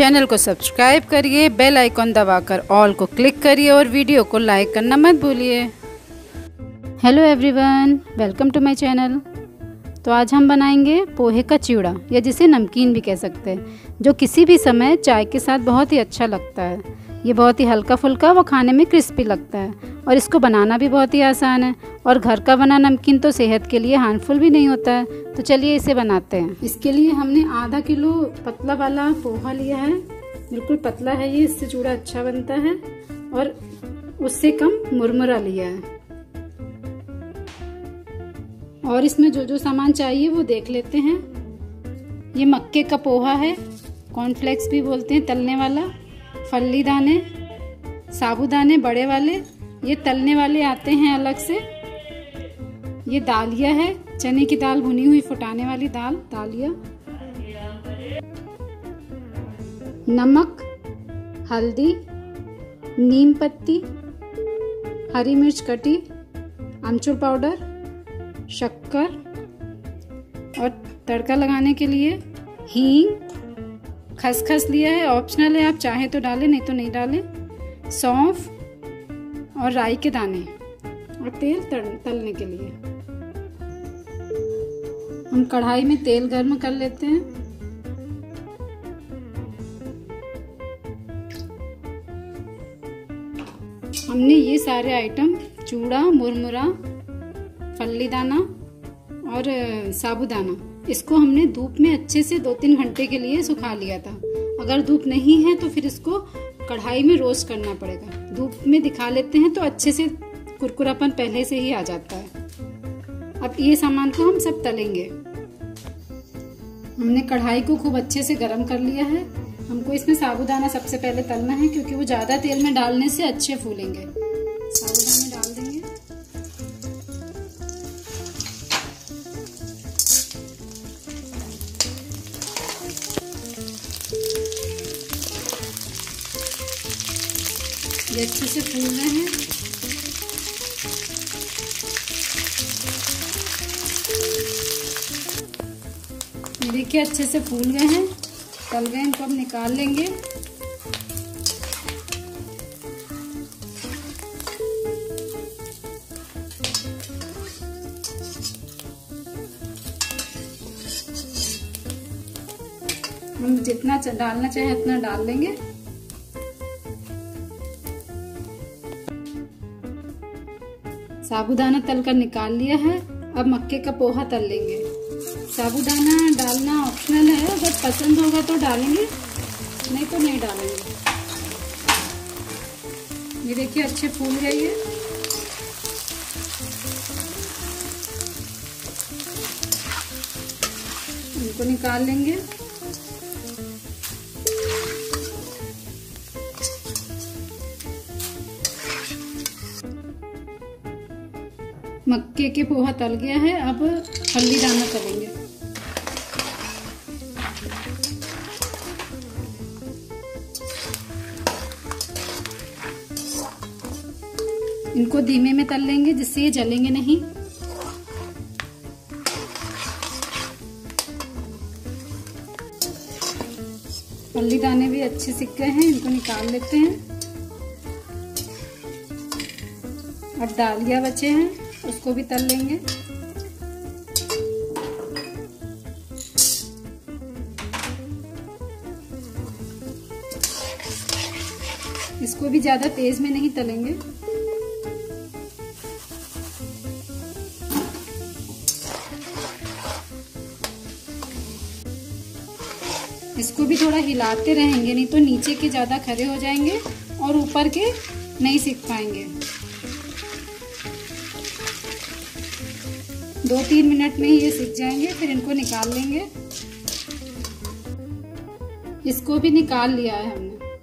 Channel को subscribe करिए, bell icon दबाकर ऑल को क्लिक करिए और वीडियो को लाइक करना मत भूलिए। Hello everyone, welcome to my channel. तो आज हम बनाएंगे पोहे का चिवड़ा या जिसे नमकीन भी कह सकते हैं, जो किसी भी समय चाय के साथ बहुत ही अच्छा लगता है। ये बहुत ही हल्का फुल्का व खाने में क्रिस्पी लगता है और इसको बनाना भी बहुत ही आसान है और घर का बना नमकीन तो सेहत के लिए हार्मफुल भी नहीं होता है। तो चलिए इसे बनाते हैं। इसके लिए हमने आधा किलो पतला वाला पोहा लिया है, बिल्कुल पतला है ये, इससे चूड़ा अच्छा बनता है, और उससे कम मुरमुरा लिया है। और इसमें जो जो सामान चाहिए वो देख लेते हैं। ये मक्के का पोहा है, कॉर्नफ्लेक्स भी बोलते हैं, तलने वाला, फल्ली दाने, साबुदाने बड़े वाले, ये तलने वाले आते हैं अलग से। ये दालिया है, चने की दाल भुनी हुई फुटाने वाली दाल, दालिया। नमक, हल्दी, नीम पत्ती, हरी मिर्च कटी, आमचूर पाउडर, शक्कर, और तड़का लगाने के लिए हींग, खसखस लिया है, ऑप्शनल है, आप चाहे तो डालें नहीं तो नहीं डालें, सौंफ और राई के दाने, और तेल तलने के लिए। हम कढ़ाई में तेल गर्म कर लेते हैं। हमने ये सारे आइटम चूड़ा, मुरमुरा, फल्ली दाना और साबुदाना, इसको हमने धूप में अच्छे से 2-3 घंटे के लिए सुखा लिया था। अगर धूप नहीं है तो फिर इसको कढ़ाई में रोस्ट करना पड़ेगा। धूप में दिखा लेते हैं तो अच्छे से कुरकुरापन पहले से ही आ जाता है। अब ये सामान को हम सब तलेंगे। हमने कढ़ाई को खूब अच्छे से गर्म कर लिया है। हमको इसमें साबुदाना सबसे पहले तलना है, क्योंकि वो ज़्यादा तेल में डालने से अच्छे फूलेंगे। साबुदाना डाल देंगे, ये अच्छे से फूल रहे हैं। देखिए अच्छे से फूल गए हैं, तल गए, इनको अब निकाल लेंगे। हम जितना डालना चाहे उतना डाल लेंगे। साबुदाना तल कर निकाल लिया है, अब मक्के का पोहा तल लेंगे। साबुदाना डालना ऑप्शनल है, अगर पसंद होगा तो डालेंगे, नहीं तो नहीं डालेंगे। ये देखिए अच्छे फूल गए हैं। इनको निकाल लेंगे। मक्के के पोहा तल गया है, अब फल्ली दाना तलेंगे। इनको धीमे में तल लेंगे, जिससे ये जलेंगे नहीं। फल्ली दाने भी अच्छे सिक गए हैं, इनको निकाल लेते हैं। अब दालिया बचे हैं, उसको भी तल लेंगे। इसको भी ज्यादा तेज में नहीं तलेंगे। इसको भी थोड़ा हिलाते रहेंगे, नहीं तो नीचे के ज्यादा खड़े हो जाएंगे और ऊपर के नहीं सीख पाएंगे। 2-3 मिनट में ये सीख जाएंगे, फिर इनको निकाल लेंगे। इसको भी निकाल लिया है हमने।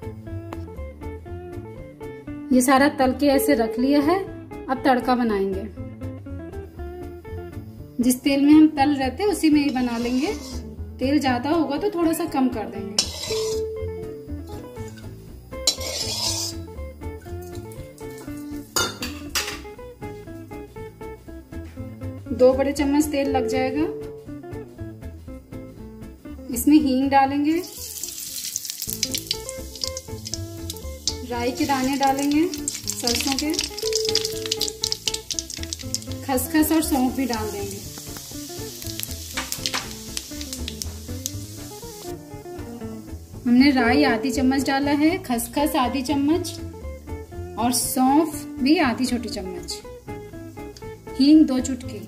ये सारा तल के ऐसे रख लिया है। अब तड़का बनाएंगे। जिस तेल में हम तल रहे थे उसी में ही बना लेंगे। तेल ज्यादा होगा तो थोड़ा सा कम कर देंगे। 2 बड़े चम्मच तेल लग जाएगा। इसमें हींग डालेंगे, राई के दाने डालेंगे, सरसों के, खसखस और सौंफ भी डाल देंगे। हमने राई आधी चम्मच डाला है, खसखस आधी चम्मच और सौंफ भी आधी छोटी चम्मच। हींग 2 चुटकी,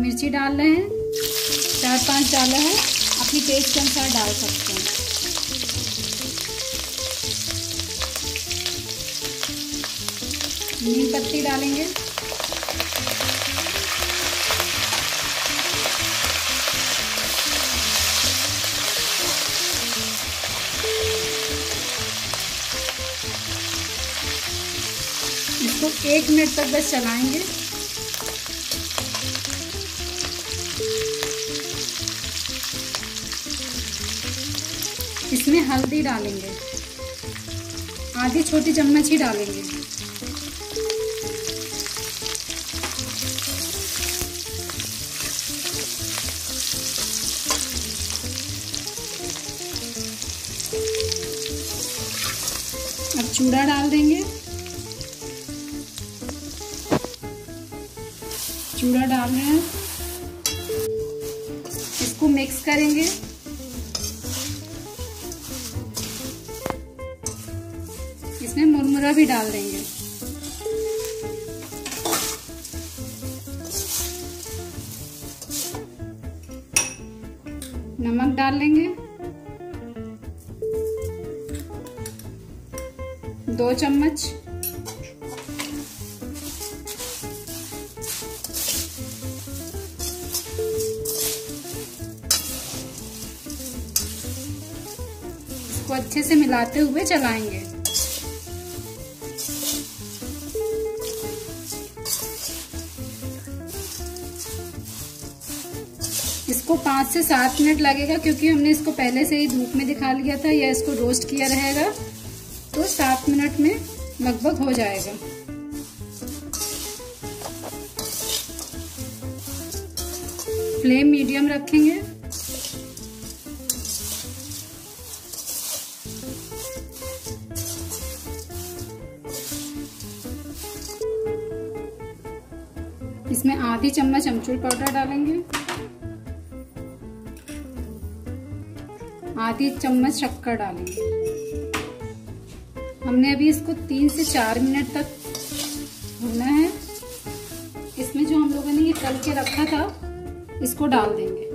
मिर्ची डाल रहे हैं 4-5 डाला है, अपनी टेस्ट के अनुसार डाल सकते हैं। नीम पत्ती डालेंगे, इसको 1 मिनट तक बस चलाएंगे। इसमें हल्दी डालेंगे, आधी छोटी चम्मच ही डालेंगे। अब चूड़ा डाल देंगे, चूड़ा डाल रहे हैं, इसको मिक्स करेंगे। इसमें मुरमुरा भी डाल देंगे। नमक डाल लेंगे, 2 चम्मच। इसको अच्छे से मिलाते हुए चलाएंगे। इसको 5 से 7 मिनट लगेगा, क्योंकि हमने इसको पहले से ही धूप में दिखा लिया था, या इसको रोस्ट किया रहेगा, तो 7 मिनट में लगभग हो जाएगा। फ्लेम मीडियम रखेंगे। इसमें आधी चम्मच अमचूर पाउडर डालेंगे, आधी चम्मच शक्कर डालेंगे। हमने अभी इसको 3 से 4 मिनट तक भूनना है। इसमें जो हम लोगों ने ये तल के रखा था, इसको डाल देंगे।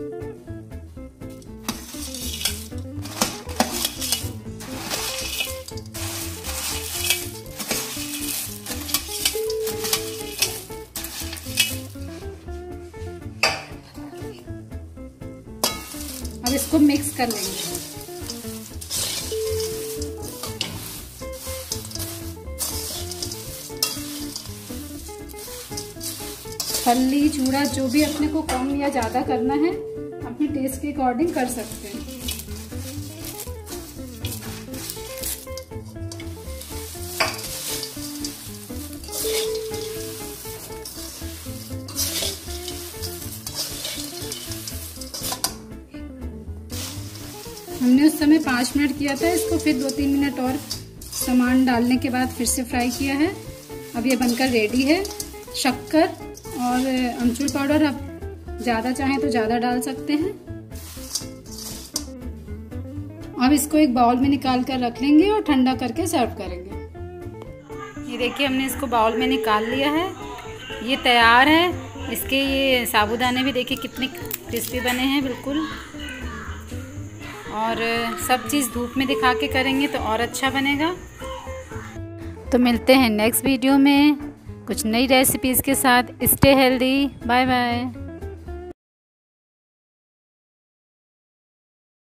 अब इसको मिक्स कर लेंगे। फल्ली चूड़ा जो भी अपने को कम या ज़्यादा करना है, अपने टेस्ट के अकॉर्डिंग कर सकते हैं। हमने उस समय 5 मिनट किया था, इसको फिर 2-3 मिनट और सामान डालने के बाद फिर से फ्राई किया है। अब ये बनकर रेडी है। शक्कर और अमचूर पाउडर आप ज़्यादा चाहें तो ज़्यादा डाल सकते हैं। अब इसको एक बाउल में निकाल कर रख लेंगे और ठंडा करके सर्व करेंगे। ये देखिए, हमने इसको बाउल में निकाल लिया है, ये तैयार है। इसके ये साबूदाने भी देखिए कितने क्रिस्पी बने हैं बिल्कुल। और सब चीज़ धूप में दिखा के करेंगे तो और अच्छा बनेगा। तो मिलते हैं नेक्स्ट वीडियो में कुछ नई रेसिपीज़ के साथ। Stay healthy, bye bye.